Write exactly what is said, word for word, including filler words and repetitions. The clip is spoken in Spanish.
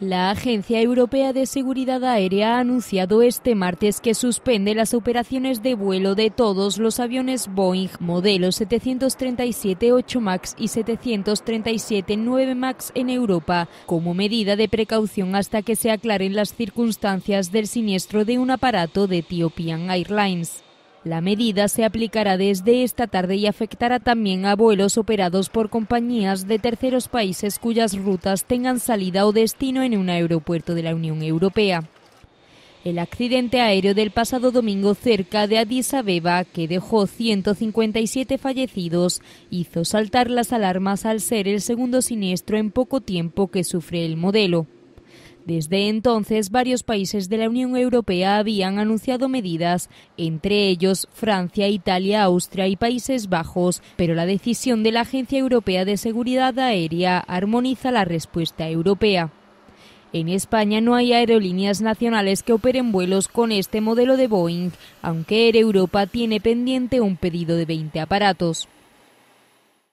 La Agencia Europea de Seguridad Aérea ha anunciado este martes que suspende las operaciones de vuelo de todos los aviones Boeing modelos setecientos treinta y siete ocho MAX y setecientos treinta y siete nueve MAX en Europa, como medida de precaución hasta que se aclaren las circunstancias del siniestro de un aparato de Ethiopian Airlines. La medida se aplicará desde esta tarde y afectará también a vuelos operados por compañías de terceros países cuyas rutas tengan salida o destino en un aeropuerto de la Unión Europea. El accidente aéreo del pasado domingo cerca de Addis Abeba, que dejó ciento cincuenta y siete fallecidos, hizo saltar las alarmas al ser el segundo siniestro en poco tiempo que sufre el modelo. Desde entonces, varios países de la Unión Europea habían anunciado medidas, entre ellos Francia, Italia, Austria y Países Bajos, pero la decisión de la Agencia Europea de Seguridad Aérea armoniza la respuesta europea. En España no hay aerolíneas nacionales que operen vuelos con este modelo de Boeing, aunque Air Europa tiene pendiente un pedido de veinte aparatos.